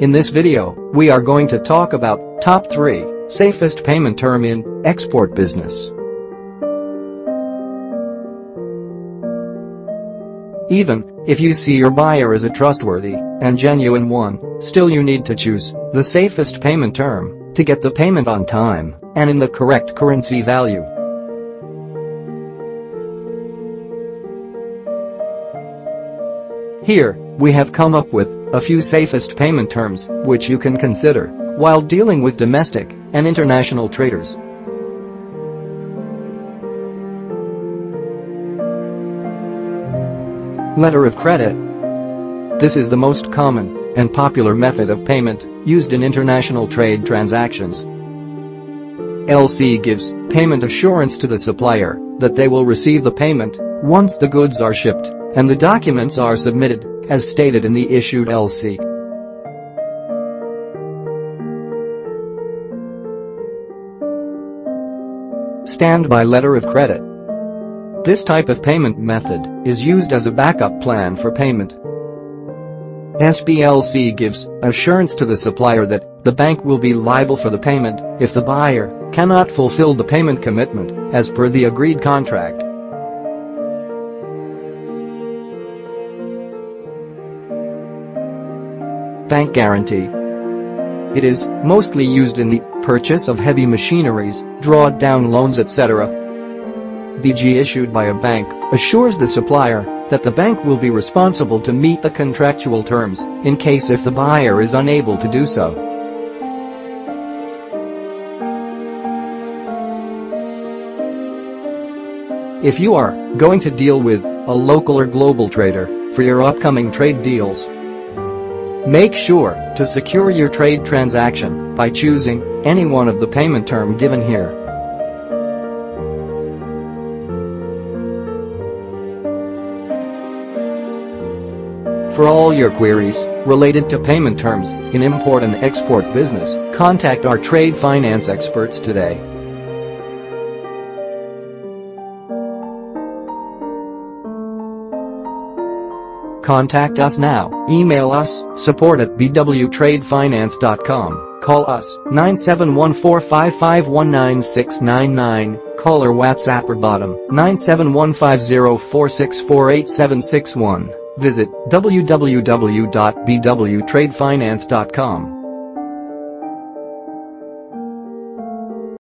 In this video, we are going to talk about top 3 safest payment term in export business. Even if you see your buyer as a trustworthy and genuine one, still you need to choose the safest payment term to get the payment on time and in the correct currency value. Here, we have come up with a few safest payment terms which you can consider while dealing with domestic and international traders. Letter of credit. This is the most common and popular method of payment used in international trade transactions. LC gives payment assurance to the supplier that they will receive the payment once the goods are shipped and the documents are submitted as stated in the issued LC. Standby letter of credit. This type of payment method is used as a backup plan for payment. SBLC gives assurance to the supplier that the bank will be liable for the payment if the buyer cannot fulfill the payment commitment as per the agreed contract. Bank guarantee. It is mostly used in the purchase of heavy machineries, drawdown loans, etc. BG issued by a bank assures the supplier that the bank will be responsible to meet the contractual terms in case if the buyer is unable to do so. If you are going to deal with a local or global trader for your upcoming trade deals, make sure to secure your trade transaction by choosing any one of the payment term given here. For all your queries related to payment terms in import and export business, contact our trade finance experts today. Contact us now, email us, support@bwtradefinance.com, call us, 97145519699, call or WhatsApp or BOTIM, 9715046487761. Visit www.bwtradefinance.com.